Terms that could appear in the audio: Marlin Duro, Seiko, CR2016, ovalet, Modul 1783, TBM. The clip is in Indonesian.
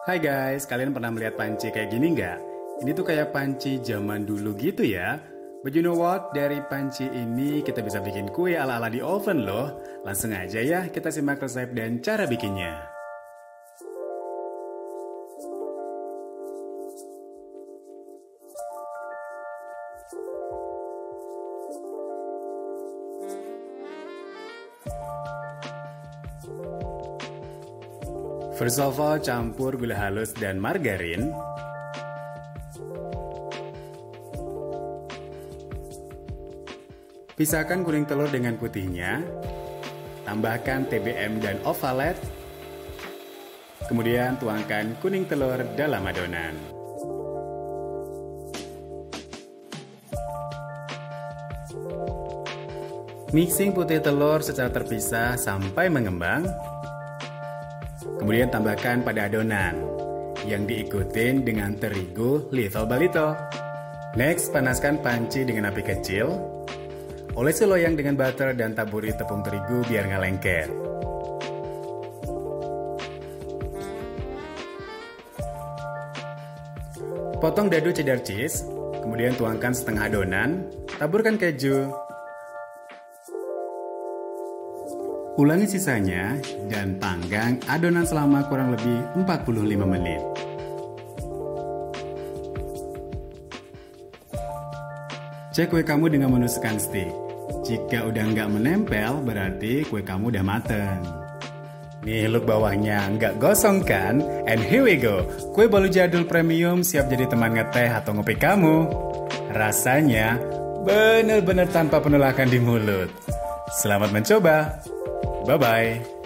Hai guys, kalian pernah melihat panci kayak gini nggak? Ini tuh kayak panci zaman dulu gitu ya. But you know what? Dari panci ini kita bisa bikin kue ala-ala di oven loh. Langsung aja ya, kita simak resep dan cara bikinnya. First of all, campur gula halus dan margarin. Pisahkan kuning telur dengan putihnya. Tambahkan TBM dan ovalet. Kemudian tuangkan kuning telur dalam adonan. Mixing putih telur secara terpisah sampai mengembang. Kemudian tambahkan pada adonan yang diikutin dengan terigu little by little. Next, panaskan panci dengan api kecil. Olesi loyang dengan butter dan taburi tepung terigu biar nggak lengket. Potong dadu cheddar cheese, kemudian tuangkan setengah adonan, taburkan keju. Ulangi sisanya dan panggang adonan selama kurang lebih 45 menit. Cek kue kamu dengan menusukkan stik. Jika udah nggak menempel, berarti kue kamu udah mateng. Nih, look bawahnya nggak gosong kan? And here we go, kue balu jadul premium siap jadi teman ngeteh atau ngopi kamu. Rasanya bener-bener tanpa penolakan di mulut. Selamat mencoba. Bye-bye.